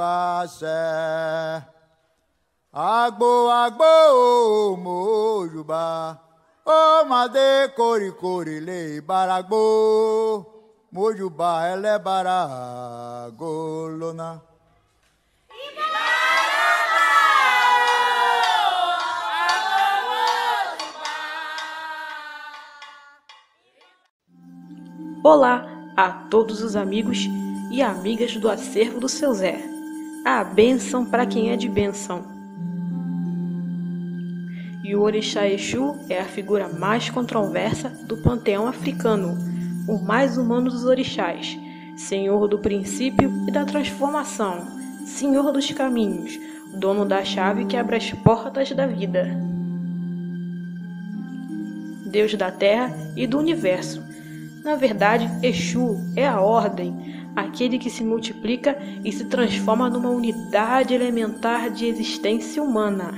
Yorubá, agbo agbo mo Yorubá, o made cori cori le baragbo, mo Yorubá ele baragolona. Olá a todos os amigos e amigas do acervo do Seu Zé. A bênção para quem é de bênção. E o Orixá Exu é a figura mais controversa do panteão africano, o mais humano dos orixás, senhor do princípio e da transformação, senhor dos caminhos, dono da chave que abre as portas da vida. Deus da terra e do universo. Na verdade, Exu é a ordem, aquele que se multiplica e se transforma numa unidade elementar de existência humana.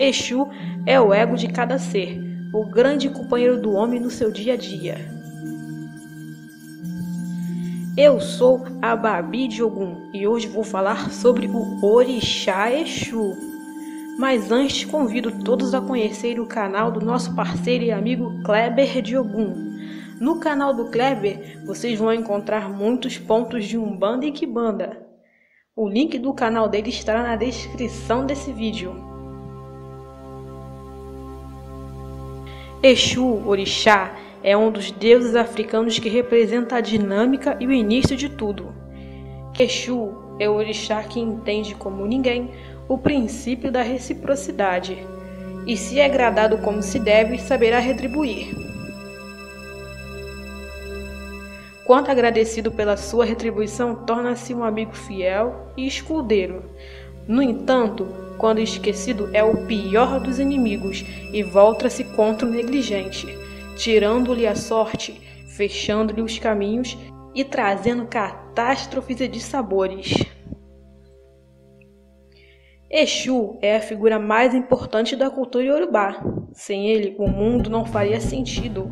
Exu é o ego de cada ser, o grande companheiro do homem no seu dia a dia. Eu sou a Babi Dogun e hoje vou falar sobre o Orixá Exu. Mas antes, convido todos a conhecer o canal do nosso parceiro e amigo Kleber de Ogum. No canal do Kleber, vocês vão encontrar muitos pontos de Umbanda e Quimbanda. O link do canal dele estará na descrição desse vídeo. Exu, Orixá, é um dos deuses africanos que representa a dinâmica e o início de tudo. Exu é o Orixá que entende como ninguém o princípio da reciprocidade, e se é agradado como se deve, saberá retribuir. Quanto agradecido pela sua retribuição, torna-se um amigo fiel e escudeiro. No entanto, quando esquecido, é o pior dos inimigos e volta-se contra o negligente, tirando-lhe a sorte, fechando-lhe os caminhos e trazendo catástrofes e dissabores. Exu é a figura mais importante da cultura Yorubá. Sem ele, o mundo não faria sentido.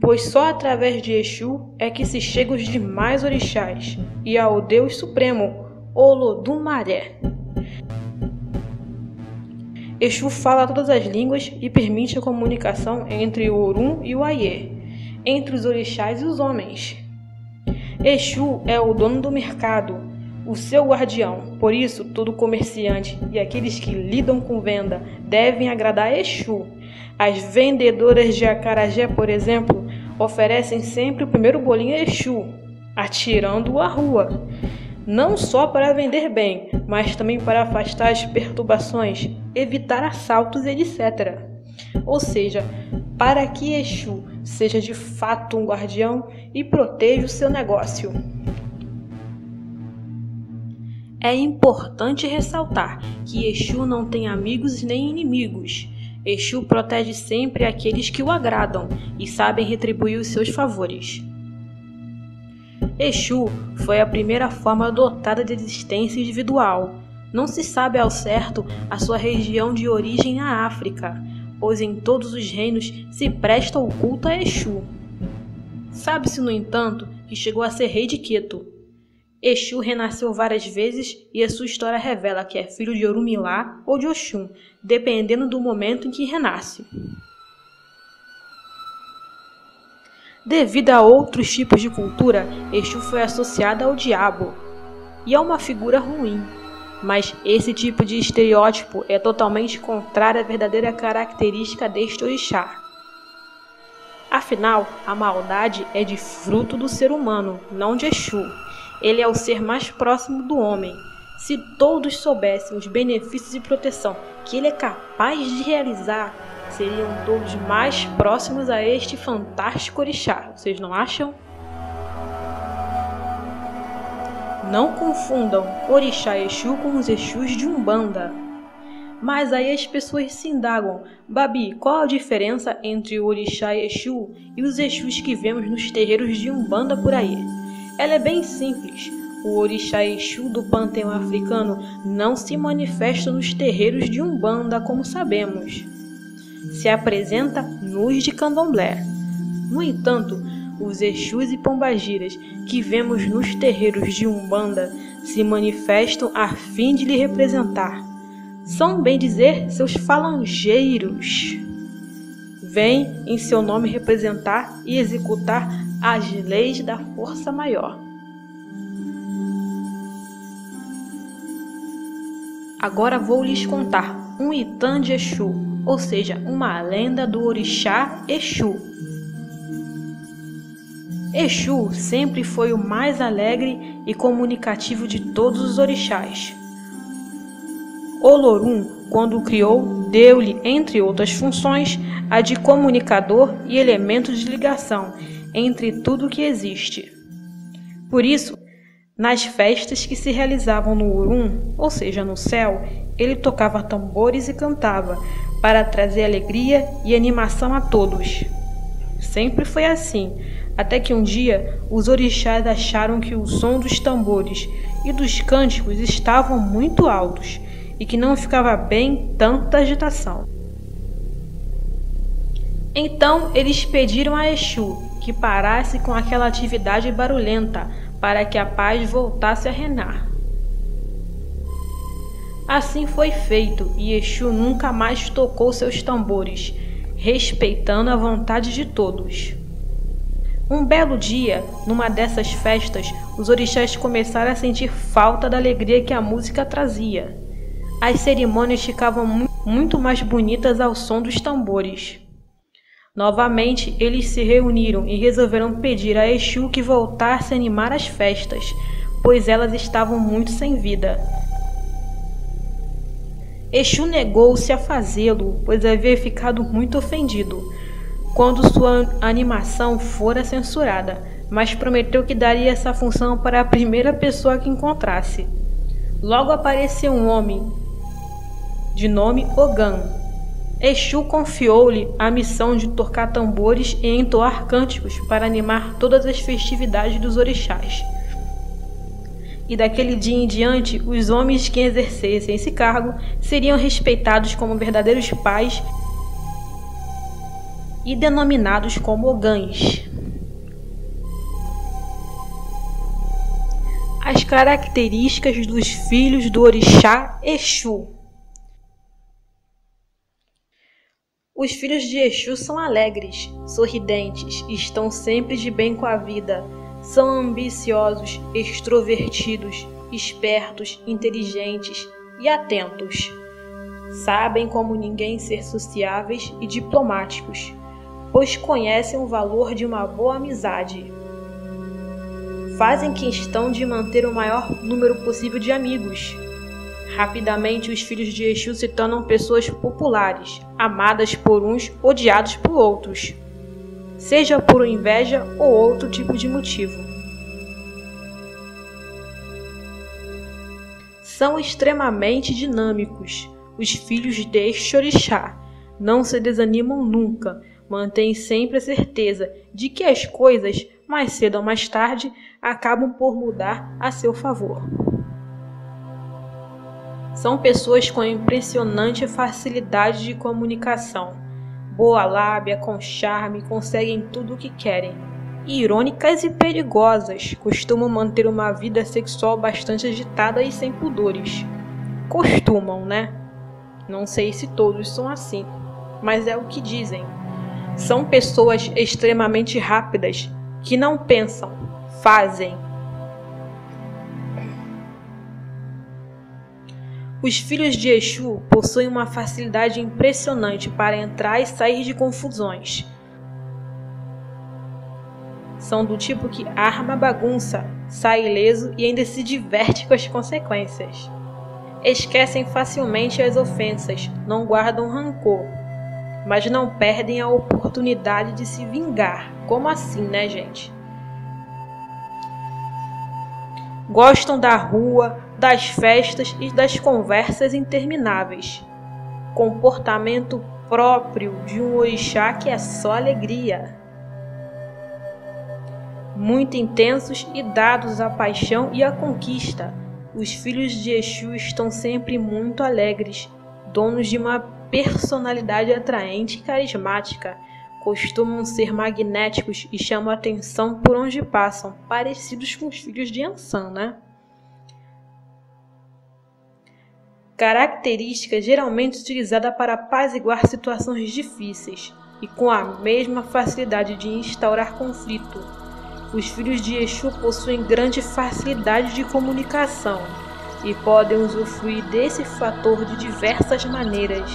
Pois só através de Exu é que se chega aos demais orixás e ao Deus Supremo, Olodumare. Exu fala todas as línguas e permite a comunicação entre o Orum e o Aie, entre os orixás e os homens. Exu é o dono do mercado, o seu guardião, por isso todo comerciante e aqueles que lidam com venda devem agradar a Exu. As vendedoras de acarajé, por exemplo, oferecem sempre o primeiro bolinho a Exu, atirando-o à rua. Não só para vender bem, mas também para afastar as perturbações, evitar assaltos, etc. Ou seja, para que Exu seja de fato um guardião e proteja o seu negócio. É importante ressaltar que Exu não tem amigos nem inimigos. Exu protege sempre aqueles que o agradam e sabem retribuir os seus favores. Exu foi a primeira forma dotada de existência individual. Não se sabe ao certo a sua região de origem na África, pois em todos os reinos se presta o culto a Exu. Sabe-se, no entanto, que chegou a ser rei de Queto. Exu renasceu várias vezes e a sua história revela que é filho de Orumilá ou de Oxum, dependendo do momento em que renasce. Devido a outros tipos de cultura, Exu foi associada ao diabo e a uma figura ruim. Mas esse tipo de estereótipo é totalmente contrário à verdadeira característica deste orixá. Afinal, a maldade é de fruto do ser humano, não de Exu. Ele é o ser mais próximo do homem. Se todos soubessem os benefícios e proteção que ele é capaz de realizar, seriam todos mais próximos a este fantástico orixá. Vocês não acham? Não confundam Orixá Exu com os Exus de Umbanda. Mas aí as pessoas se indagam: Babi, qual a diferença entre o Orixá Exu e os Exus que vemos nos terreiros de Umbanda por aí? Ela é bem simples. O Orixá Exu do panteão africano não se manifesta nos terreiros de Umbanda, como sabemos. Se apresenta nos de Candomblé. No entanto, os Exus e Pombagiras que vemos nos terreiros de Umbanda se manifestam a fim de lhe representar. São, bem dizer, seus falangeiros. Vêm em seu nome representar e executar as leis da força maior. Agora vou lhes contar um Itan de Exu, ou seja, uma lenda do orixá Exu. Exu sempre foi o mais alegre e comunicativo de todos os orixás. Olorum, quando o criou, deu-lhe, entre outras funções, a de comunicador e elemento de ligação entre tudo o que existe. Por isso, nas festas que se realizavam no Orum, ou seja, no céu, ele tocava tambores e cantava, para trazer alegria e animação a todos. Sempre foi assim, até que um dia os orixás acharam que o som dos tambores e dos cânticos estavam muito altos e que não ficava bem tanta agitação. Então eles pediram a Exu que parasse com aquela atividade barulhenta, para que a paz voltasse a reinar. Assim foi feito, e Exu nunca mais tocou seus tambores, respeitando a vontade de todos. Um belo dia, numa dessas festas, os orixás começaram a sentir falta da alegria que a música trazia. As cerimônias ficavam muito mais bonitas ao som dos tambores. Novamente, eles se reuniram e resolveram pedir a Exu que voltasse a animar as festas, pois elas estavam muito sem vida. Exu negou-se a fazê-lo, pois havia ficado muito ofendido quando sua animação fora censurada, mas prometeu que daria essa função para a primeira pessoa que encontrasse. Logo apareceu um homem, de nome Ogã. Exu confiou-lhe a missão de tocar tambores e entoar cânticos para animar todas as festividades dos orixás. E daquele dia em diante, os homens que exercessem esse cargo seriam respeitados como verdadeiros pais e denominados como ogãs. As características dos filhos do orixá Exu. Os filhos de Exu são alegres, sorridentes, estão sempre de bem com a vida, são ambiciosos, extrovertidos, espertos, inteligentes e atentos. Sabem como ninguém ser sociáveis e diplomáticos, pois conhecem o valor de uma boa amizade. Fazem questão de manter o maior número possível de amigos. Rapidamente, os filhos de Exu se tornam pessoas populares, amadas por uns, odiados por outros, seja por inveja ou outro tipo de motivo. São extremamente dinâmicos. Os filhos deste orixá não se desanimam nunca, mantêm sempre a certeza de que as coisas, mais cedo ou mais tarde, acabam por mudar a seu favor. São pessoas com impressionante facilidade de comunicação, boa lábia, com charme, conseguem tudo o que querem. Irônicas e perigosas, costumam manter uma vida sexual bastante agitada e sem pudores. Costumam, né? Não sei se todos são assim, mas é o que dizem. São pessoas extremamente rápidas, que não pensam, fazem. Os filhos de Exu possuem uma facilidade impressionante para entrar e sair de confusões. São do tipo que arma bagunça, sai ileso e ainda se diverte com as consequências. Esquecem facilmente as ofensas, não guardam rancor, mas não perdem a oportunidade de se vingar. Como assim, né, gente? Gostam da rua, das festas e das conversas intermináveis. Comportamento próprio de um orixá que é só alegria. Muito intensos e dados à paixão e à conquista. Os filhos de Exu estão sempre muito alegres, donos de uma personalidade atraente e carismática, costumam ser magnéticos e chamam a atenção por onde passam, parecidos com os filhos de Ansã, né? Característica geralmente utilizada para apaziguar situações difíceis e com a mesma facilidade de instaurar conflito. Os filhos de Exu possuem grande facilidade de comunicação e podem usufruir desse fator de diversas maneiras.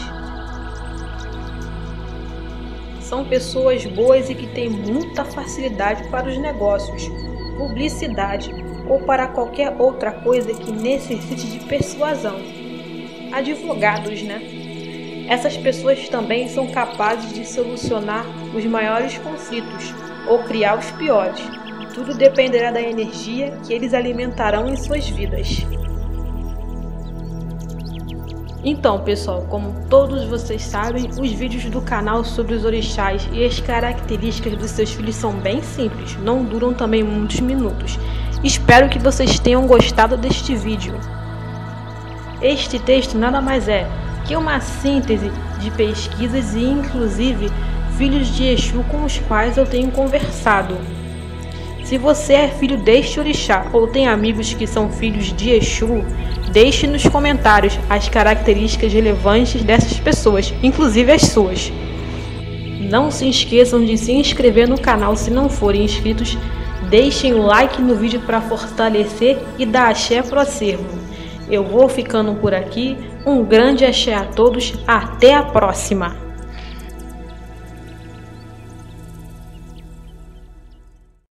São pessoas boas e que têm muita facilidade para os negócios, publicidade ou para qualquer outra coisa que necessite de persuasão. Advogados, né? Essas pessoas também são capazes de solucionar os maiores conflitos ou criar os piores. Tudo dependerá da energia que eles alimentarão em suas vidas. Então, pessoal, como todos vocês sabem, os vídeos do canal sobre os orixás e as características dos seus filhos são bem simples, não duram também muitos minutos. Espero que vocês tenham gostado deste vídeo. Este texto nada mais é que uma síntese de pesquisas e, inclusive, filhos de Exu com os quais eu tenho conversado. Se você é filho deste orixá ou tem amigos que são filhos de Exu, deixe nos comentários as características relevantes dessas pessoas, inclusive as suas. Não se esqueçam de se inscrever no canal se não forem inscritos, deixem o like no vídeo para fortalecer e dar axé pro acervo. Eu vou ficando por aqui, um grande axé a todos, até a próxima!